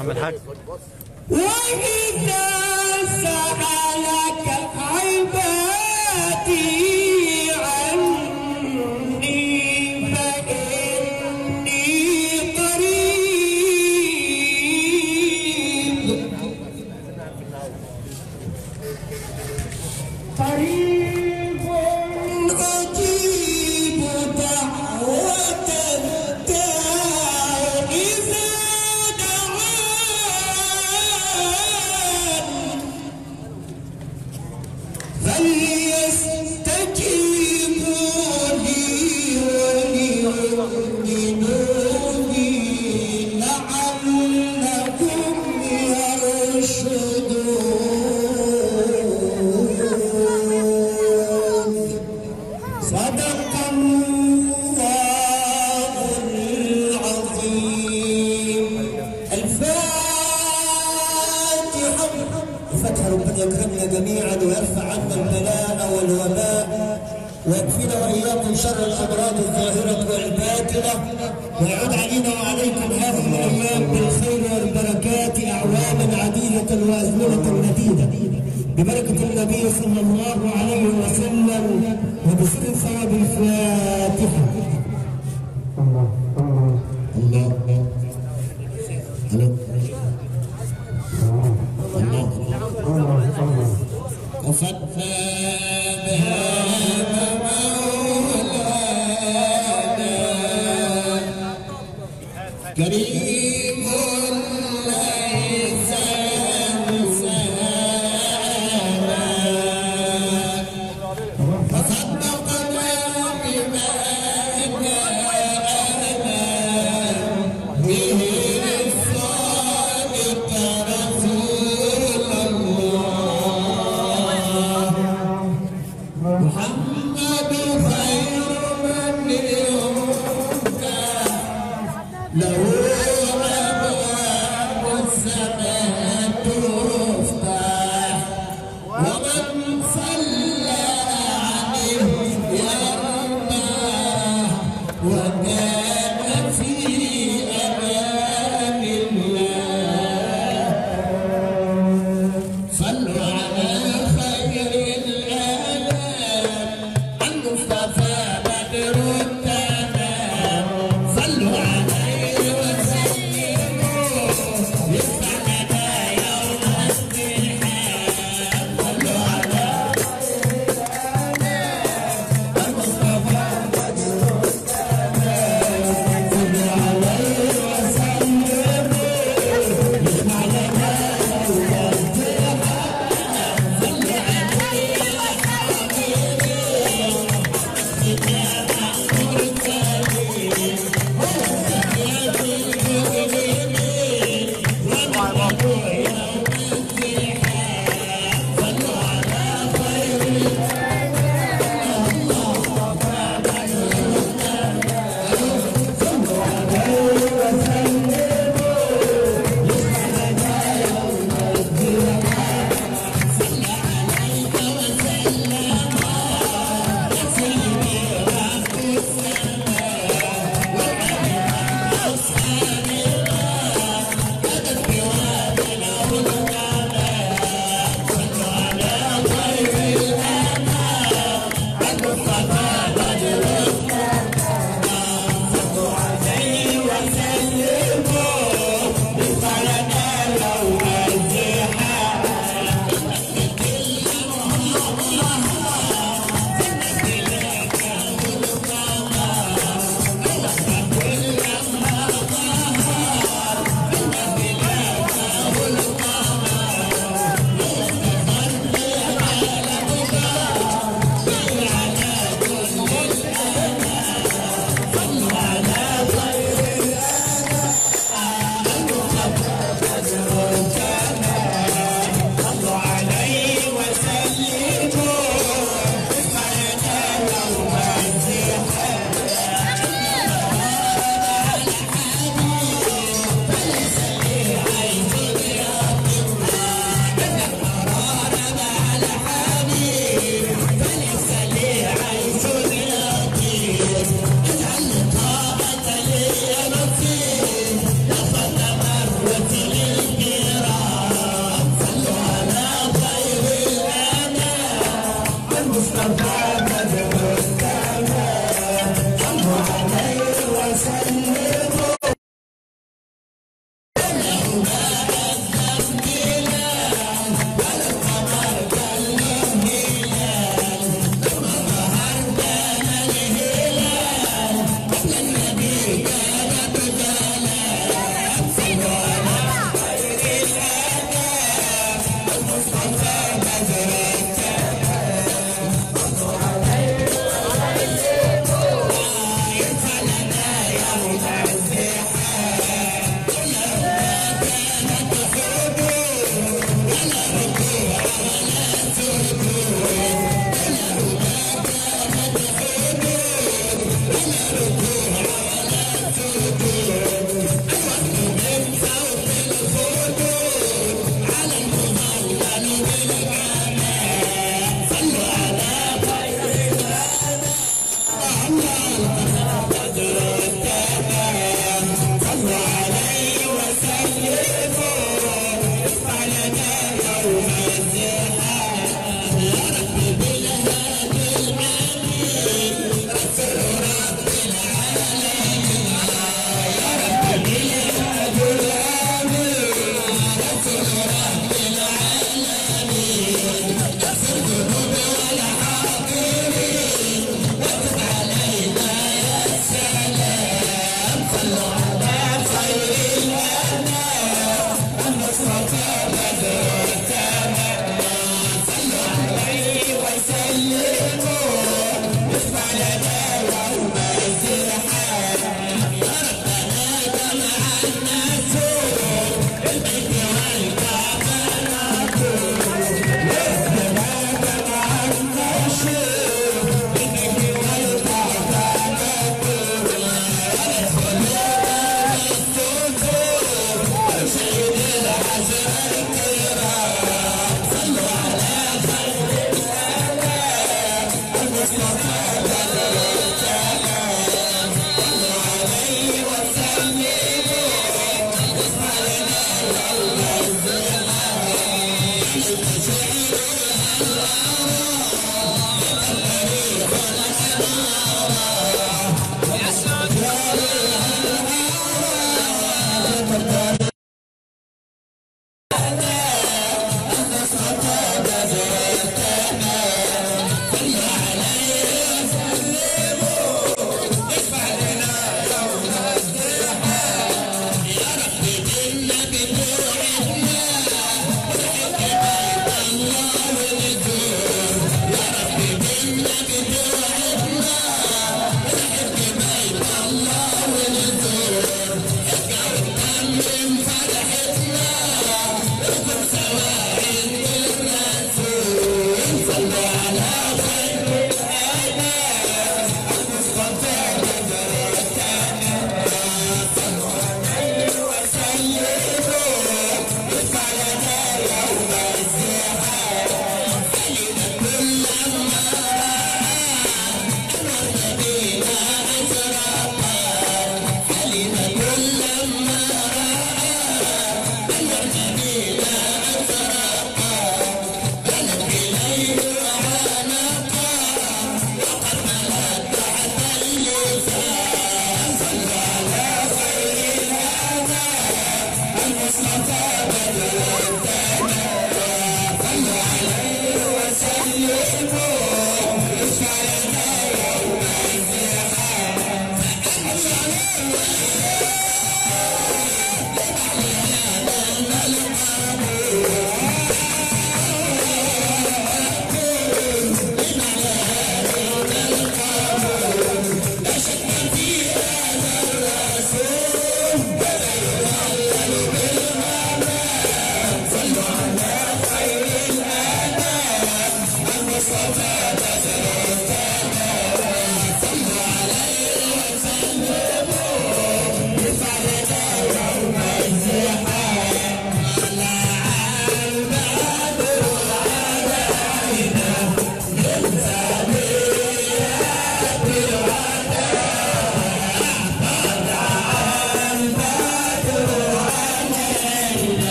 عم الحاج وإذا سألك عبادي عني فإني قريب أجيب دعوة الداع إذا دعان فليستجيبوا لي وليؤمنوا بي لعلهم يرشدون. صدق الله العظيم. الفاتحة. الفتح ربنا يكرمنا جميعا ويرفع عنا البلاء والوباء ويكفينا واياكم شر الامراض الظاهرة والباطنة ويعود علينا وعليكم هذه الايام بالخير والبركات اعواما عديدة وازمنة مديدة. ببركة النبي صلى الله عليه وسلم وبسر ثواب الفاتحة. الله الله الله الله الله الله الله وفتنا كريم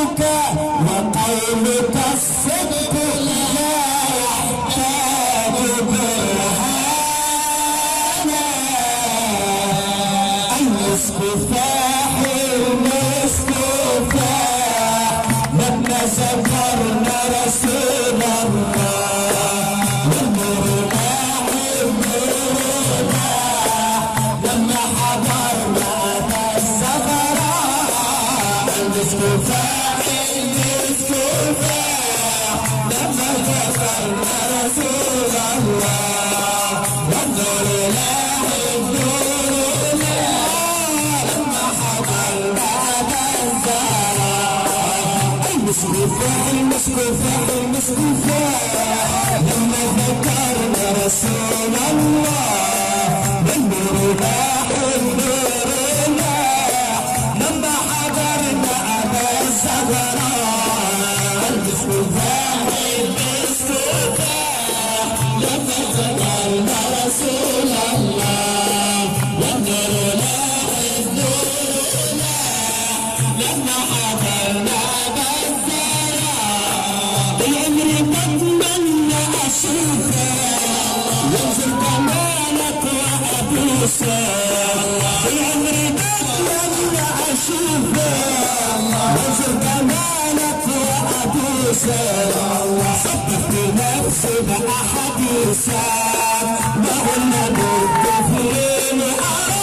قولك وقولك الصدق لا يحتاج برهان. المصطفاح المصطفاح لما ذكرنا رسول الله، والمرماح المرماح لما حضرنا المصطفى المصطفى لما كفرنا رسول الله، والنور له النور له لما حضرنا بالزهراء. المصطفى المصطفى المصطفى لما ذكرنا رسول الله، والنور له النور رسول الله، والنور له النور له لما حضرنا بالزهراء. بالعمر تمنى اشوفه وانظر جمالك وابوسه، بالعمر تمنى اشوفه وانظر جمالك وابوسه، صدقت نفسي بقى حديثك قلنا بالطفلين أرام.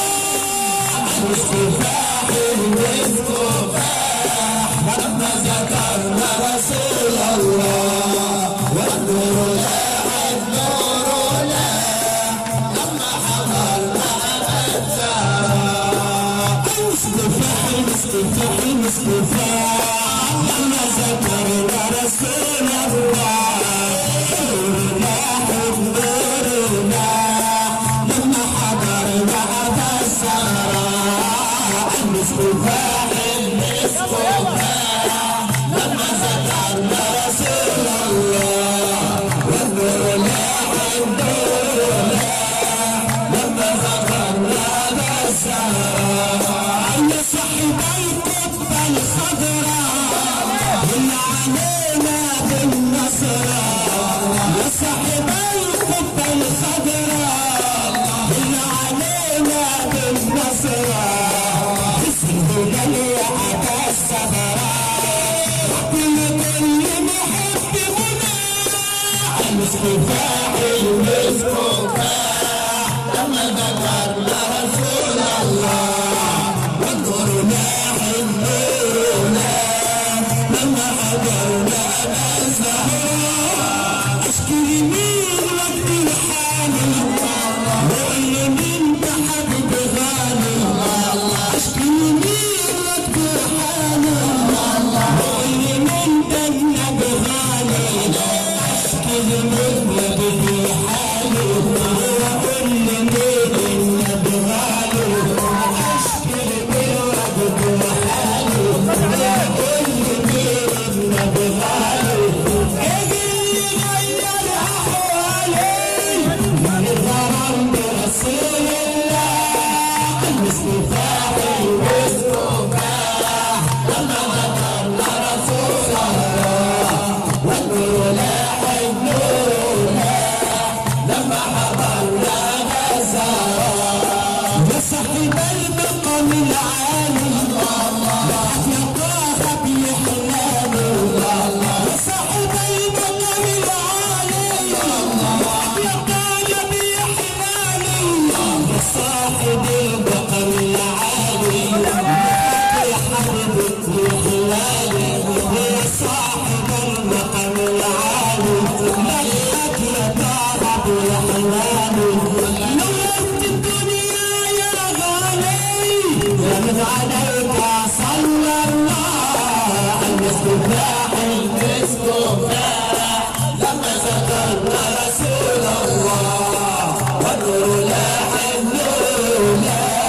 المصطفاح المصطفاح لما ذكرنا رسول الله، والنور له النور له لما حضرنا بالزهراء. المصطفاح المصطفاح المصطفاح لما ذكرنا رسول الله، والنور له النور له المصطفى المصطفى لما ذكرنا رسول الله، والنور له النور له لما ذكرنا بالزهراء. يا صاحبي القبة الخضراء هن علينا بالنصرة، يا صاحبي القبة الخضراء هن علينا بالنصرة. المصطفاح المصطفاح لما ذكرنا رسول الله، والنور له النور له لما حضرنا بالزهراء. اشكري مين رد الحالي وقال مين بحبيب غالي، اشكري مين رد الحالي وقال مين بجنب غالي. رسول الله، والنور له النور له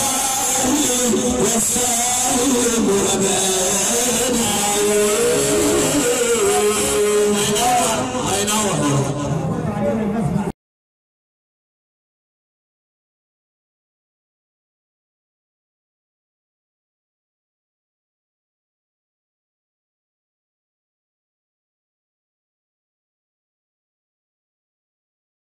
وسائل